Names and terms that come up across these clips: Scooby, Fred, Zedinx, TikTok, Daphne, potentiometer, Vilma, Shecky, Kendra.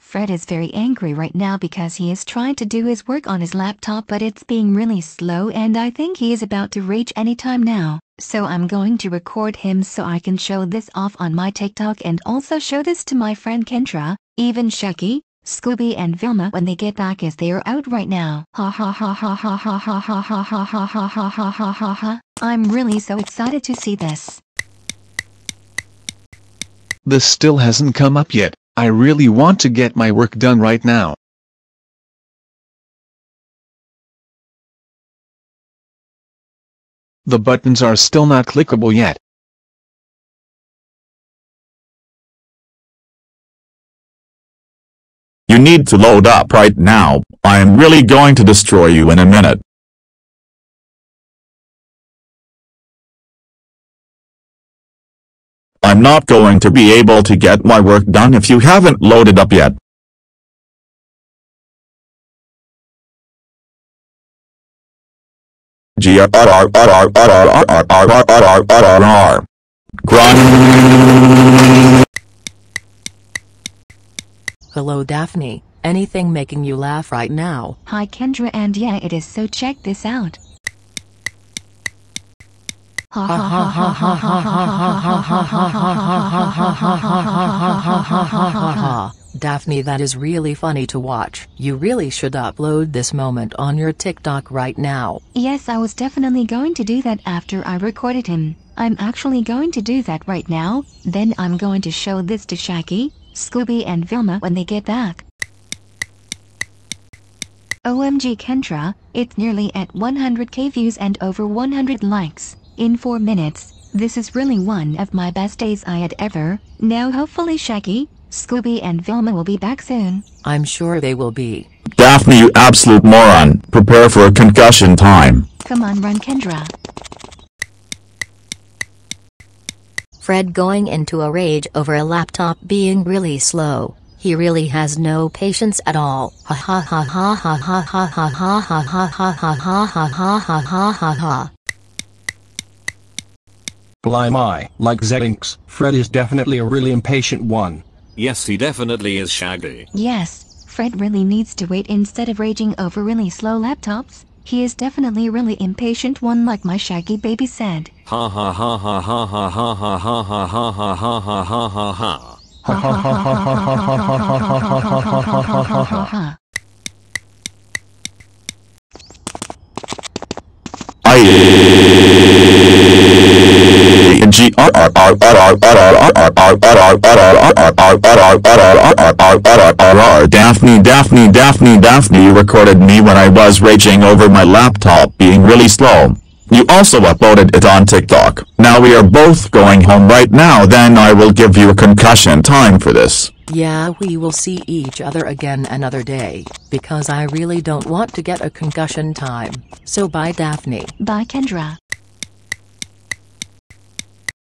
Fred is very angry right now because he is trying to do his work on his laptop, but it's being really slow and I think he is about to rage anytime now. So I'm going to record him so I can show this off on my TikTok and also show this to my friend Kendra, even Shecky, Scooby and Vilma when they get back as they are out right now. Ha ha ha ha ha ha ha ha ha ha ha ha ha ha ha ha ha. I'm really so excited to see this. This still hasn't come up yet. I really want to get my work done right now. The buttons are still not clickable yet. You need to load up right now. I am really going to destroy you in a minute. I'm not going to be able to get my work done if you haven't loaded up yet. Hello Daphne, anything making you laugh right now? Hi Kendra, and yeah it is, so check this out. Ha ha ha ha ha ha ha ha. Daphne, that is really funny to watch. You really should upload this moment on your TikTok right now. Yes, I was definitely going to do that after I recorded him. I'm actually going to do that right now. Then I'm going to show this to Shecky, Scooby and Vilma when they get back. OMG Kendra, it's nearly at 100k views and over 100 likes. In 4 minutes, this is really one of my best days I had ever. Now hopefully Shecky, Scooby and Vilma will be back soon. I'm sure they will be. Daphne, you absolute moron. Prepare for a concussion time. Come on, run Kendra. Fred going into a rage over a laptop being really slow. He really has no patience at all. Ha ha ha ha ha ha ha ha ha ha ha ha ha ha ha ha ha ha ha. Blimey, like Zedinx, Fred is definitely a really impatient one. Yes, he definitely is, Shaggy. Yes, Fred really needs to wait instead of raging over really slow laptops. He is definitely a really impatient one, like my Shaggy baby said. Ha ha ha ha ha ha ha ha ha ha ha ha ha ha ha ha ha. Ha ha ha ha ha ha ha ha ha ha ha. Daphne, you recorded me when I was raging over my laptop being really slow. You also uploaded it on TikTok. Now we are both going home right now, then I will give you a concussion time for this. Yeah, we will see each other again another day, because I really don't want to get a concussion time. So bye Daphne. Bye Kendra.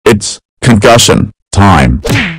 It's concussion time.